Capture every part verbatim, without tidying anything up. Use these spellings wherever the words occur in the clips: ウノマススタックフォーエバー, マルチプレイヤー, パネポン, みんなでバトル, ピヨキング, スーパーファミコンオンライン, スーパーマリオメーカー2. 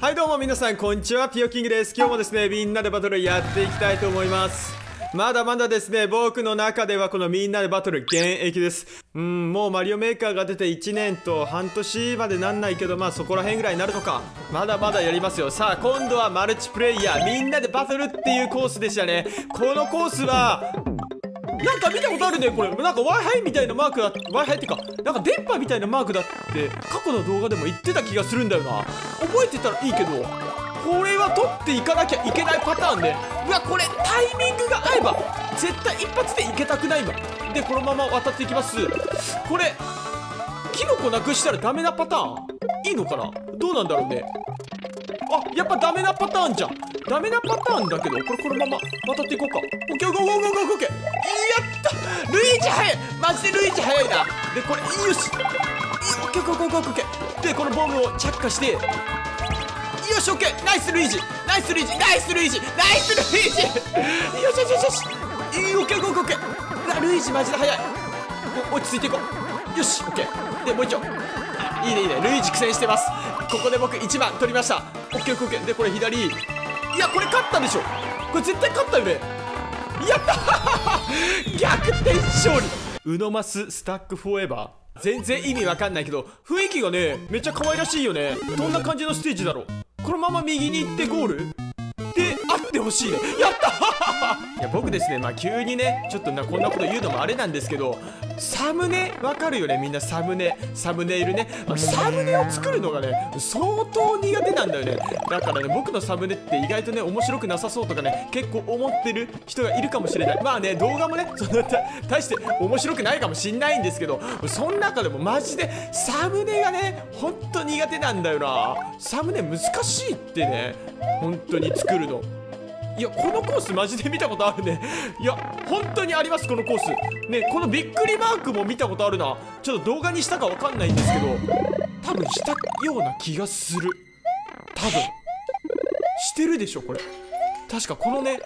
はいどうも皆さんこんにちは、ピヨキングです。今日もですね、みんなでバトルやっていきたいと思います。まだまだですね、僕の中ではこのみんなでバトル現役です。うん、もうマリオメーカーが出ていちねんと半年までなんないけど、まあそこら辺ぐらいになるのか。まだまだやりますよ。さあ今度はマルチプレイヤーみんなでバトルっていうコースでしたね。このコースはなんか見たことあるね。これなんか Wi-Fi みたいなマークだ Wi-Fi ってかなんか電波みたいなマークだって過去の動画でも言ってた気がするんだよな。覚えてたらいいけど、これは取っていかなきゃいけないパターンで、うわこれタイミングが合えば絶対一発でいけたくないので、このまま渡っていきます。これキノコなくしたらダメなパターンいいのかな、どうなんだろうね。あ、やっぱダメなパターンじゃん。ダメなパターンだけど、これこのまま渡っていこうか。オッケーオッケーオッケーオッケーオッケー。やったルイージ早い、マジでルイージ早いな。で、これ、よしオッケーオッケーオッケーオッケー。で、このボムを着火して、よしオッケーナイスルイージナイスルイージナイスルイージナイスルイージよしよしよしよしオッケーオッケーオッケー。うわ、ルイージマジで早い。落ち着いていこう。よし、オッケー。で、もう一丁。いいねいいね、ルイージ苦戦してます。ここで僕いちばん取りました。オッケーオッケー。でこれ左、いやこれ勝ったでしょ、これ絶対勝ったよね。やった逆転勝利、ウノマススタックフォーエバー。全然意味わかんないけど雰囲気がねめっちゃ可愛らしいよね。どんな感じのステージだろう。このまま右に行ってゴールであってほしいね。やったいや僕ですね、まあ急にねちょっとなこんなこと言うのもあれなんですけど、サムネわかるよね、みんなサムネ、サムネイルね、まあ、サムネを作るのがね相当苦手なんだよね。だからね僕のサムネって意外とね面白くなさそうとかね結構思ってる人がいるかもしれない。まあね動画もねそんな大して面白くないかもしんないんですけど、その中でもマジでサムネがねほんと苦手なんだよな。サムネ難しいってね本当に作るの。いやこのコースマジで見たことあるね。いや本当にありますこのコースね。このびっくりマークも見たことあるな。ちょっと動画にしたかわかんないんですけど、多分したような気がする。多分してるでしょこれ。確かこのね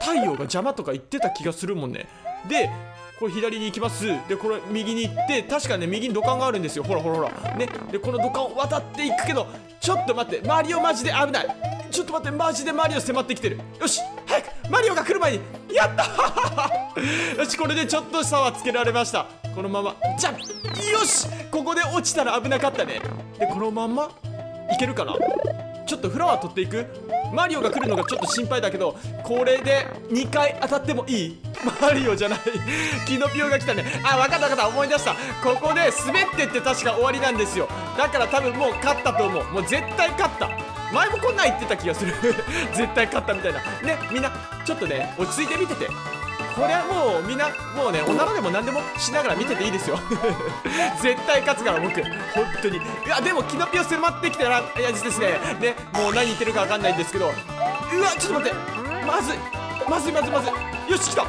太陽が邪魔とか言ってた気がするもんね。でこれ左に行きます。でこれ右に行って、確かね右に土管があるんですよ。ほらほらほらね。でこの土管を渡っていくけど、ちょっと待って、マリオマジで危ない。ちょっと待って、マジでマリオ迫ってきてる。よし早くマリオが来る前に、やったよしこれでちょっと差はつけられました。このままジャンプ、よしここで落ちたら危なかったね。でこのままいけるかな。ちょっとフラワー取っていく。マリオが来るのがちょっと心配だけど、これでにかい当たってもいい。マリオじゃないキノピオが来たね。あ、分かった分かった、思い出した。ここで滑ってって確か終わりなんですよ。だから多分もう勝ったと思う。もう絶対勝った、前もこんなん言ってた気がする絶対勝ったみたいなね。みんなちょっとね落ち着いて見てて、これはもうみんなもうねおならでも何でもしながら見てていいですよ絶対勝つから僕本当に。いやでもキノピオ迫ってきたらいやですねね、もう何言ってるか分かんないんですけど、うわちょっと待って、まずいまずいまずいまずい。よし来た、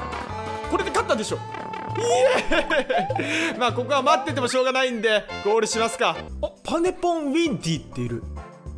これで勝ったでしょ、イエーイまあここは待っててもしょうがないんでゴールしますか。おパネポンウィンディっている。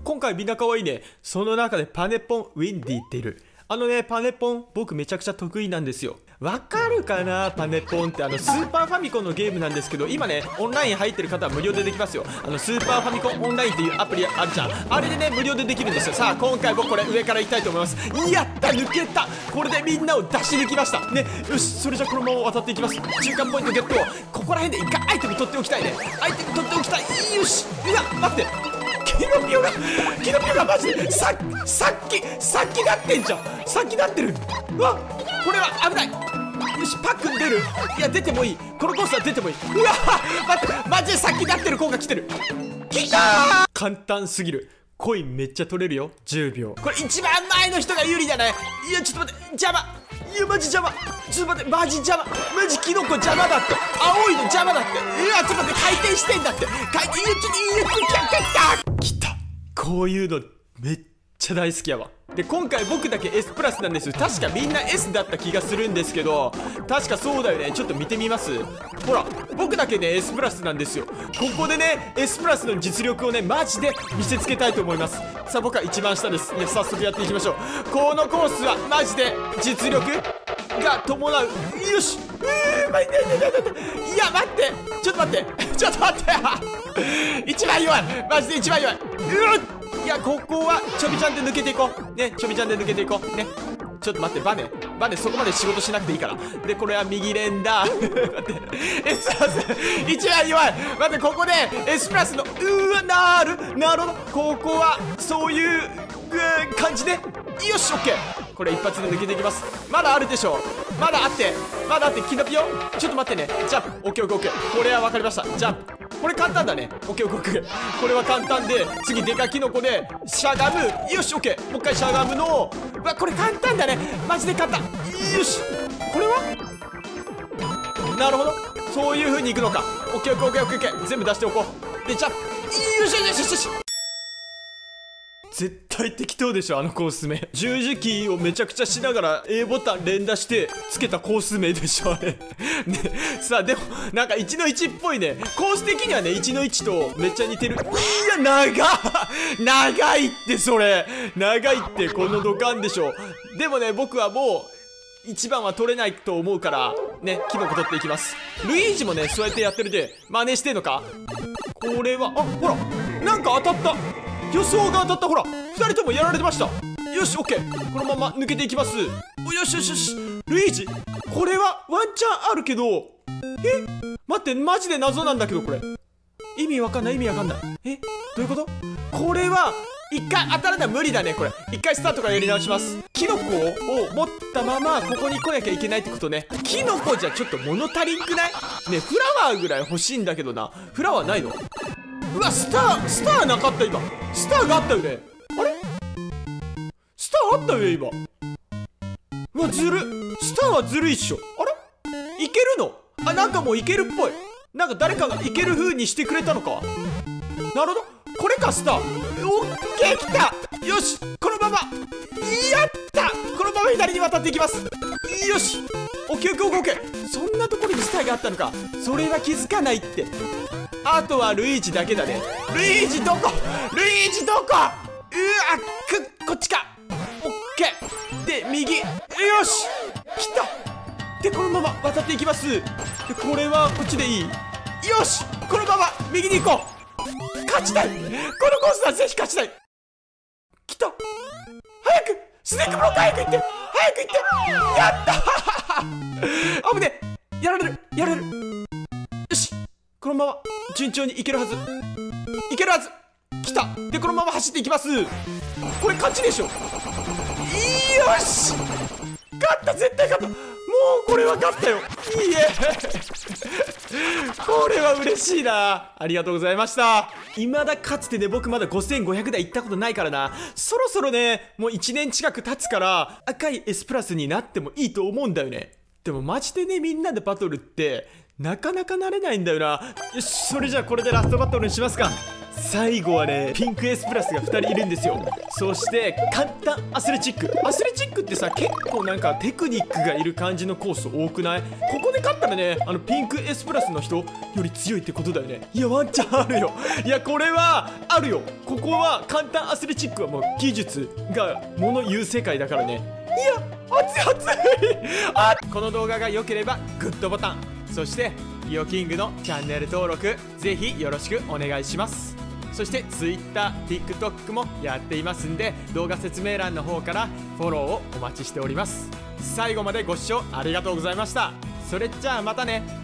今回みんな可愛いね。その中でパネポンウィンディっている。あのねパネポン僕めちゃくちゃ得意なんですよ。わかるかな、パネポンってあのスーパーファミコンのゲームなんですけど、今ねオンライン入ってる方は無料でできますよ。あのスーパーファミコンオンラインっていうアプリあるじゃん、あれでね無料でできるんですよ。さあ今回僕これ上からいきたいと思います。やった抜けた、これでみんなを出し抜きましたね。よしそれじゃこのまま渡っていきます。中間ポイントゲット、ここら辺で一回アイテム取っておきたいね。アイテム取っておきたい。よしいや待って、キノピオがキノピオがマジでささっきさっきなってんじゃん、さっきなってる。うわこれは危ない。よしパックン出る、いや出てもいい、このコースは出てもいい。うわ待ってマジでさっきなってる子が来てる、来たー。簡単すぎる、コインめっちゃ取れるよ。じゅうびょう、これ一番前の人が有利じゃない。いやちょっと待って、邪魔、いやマジ邪魔、ちょっと待ってマジ邪魔、マジキノコ邪魔だって、青いの邪魔だって。いやちょっと待って回転してんだって、回転、いやちょっといや来た来た、こういうのめっちゃ大好きやわ。で今回僕だけ S プラスなんですよ。確かみんな S だった気がするんですけど、確かそうだよね。ちょっと見てみます。ほら僕だけね S プラスなんですよ。ここでね S プラスの実力をねマジで見せつけたいと思います。さあ僕は一番下です。いや早速やっていきましょう。このコースはマジで実力が伴う。よしうー、ま、いやいやいやいや待って、ちょっと待ってちょっと待って一番弱いマジで一番弱い。うわいや、ここはちょびちゃんで抜けていこうね、ちょびちゃんで抜けていこうね。ちょっと待って、バネバネそこまで仕事しなくていいから。でこれは右連打待ってエスプラスいちばん弱い。待って、ここでエスプラスのうーわ、なるなるほど、ここはそういう、うー感じで、よし、オッケー。これ一発で抜けていきます。まだあるでしょう、まだあって、まだあって、キノピオちょっと待ってね、ジャンプ、オッケーオッケーオッケー。これは分かりました、ジャンプ。これ簡単だね。オッケーオッケー。これは簡単で、次デカキノコでしゃがむ。よし、オッケー。もう一回しゃがむの。うわ、これ簡単だね。マジで簡単。よし。これは？なるほど。そういう風にいくのか。オッケーオッケーオッケーオッケー。全部出しておこう。で、ジャンプ。よしよしよしよし。絶対適当でしょ、あのコース名。十字キーをめちゃくちゃしながら A ボタン連打してつけたコース名でしょ、あれ。ね、さあ、でも、なんかいちのいちっぽいね。コース的にはね、いちのいちとめっちゃ似てる。いや、長っ長いって、それ。長いって、この土管でしょ。でもね、僕はもう、いちばんは取れないと思うから、ね、キノコ取っていきます。ルイージもね、そうやってやってるで、真似してんのか？これは、あ、ほら、なんか当たった。予想が当たった。ほら、ふたりともやられてました。よし、オッケー。このまま抜けていきます。お、よしよしよし。ルイージ、これはワンチャンあるけど、え、待って、マジで謎なんだけど、これ意味わかんない、意味わかんない。え、どういうこと？これは一回当たらない、無理だね。これ一回スタートからやり直します。キノコを持ったままここに来なきゃいけないってことね。キノコじゃちょっと物足りんくないね。フラワーぐらい欲しいんだけどな。フラワーないの？うわ、スター、スターなかった今。スターがあったよね。あれ？スターあったよね、今。うわ、ずる。スターはずるいっしょ。あれ？いけるの？あ、なんかもういけるっぽい。なんか誰かがいける風にしてくれたのか。なるほど。これか、スター。オッケー、来た。よし、このまま。やった。このまま左に渡っていきます。よし。オッケー、オッケー、オッケー。そんなところにスターがあったのか。それは気づかないって。あとはルイージだけだね。ルイージどこ？ルイージどこ？うわ、く、こっちか。オッケー。で、右。よし。来た。で、このまま渡っていきます。で、これはこっちでいい。よし。このまま右に行こう。勝ちたい。このコースはぜひ勝ちたい。来た。早く。スネークブロック早く行って。早く行って。やったー。危ねえ。やられる。やられる。このまま順調にいけるはず、いけるはず。来た。でこのまま走っていきます。これ勝ちでしょ。よし、勝った。絶対勝った。もうこれは勝ったよ。いいえこれは嬉しいな。ありがとうございました。いまだかつてね、僕まだごせんごひゃくだい行ったことないからな。そろそろね、もういちねん近く経つから赤い S プラスになってもいいと思うんだよね。でもマジでね、みんなでバトルってなかなか慣れないんだよな。よし、それじゃあこれでラストバトルにしますか。最後はね、ピンク S プラスがふたりいるんですよ。そして簡単アスレチック。アスレチックってさ、結構なんかテクニックがいる感じのコース多くない？ここで勝ったらね、あのピンク S プラスの人より強いってことだよね。いや、ワンチャンあるよ。いや、これはあるよ。ここは簡単アスレチックはもう技術がもの言う世界だからね。いや、熱い熱いあ、この動画が良ければグッドボタン、そしてリオキングのチャンネル登録ぜひよろしくお願いします。そして Twitter、TikTok もやっていますんで、動画説明欄の方からフォローをお待ちしております。最後までご視聴ありがとうございました。それじゃあまたね。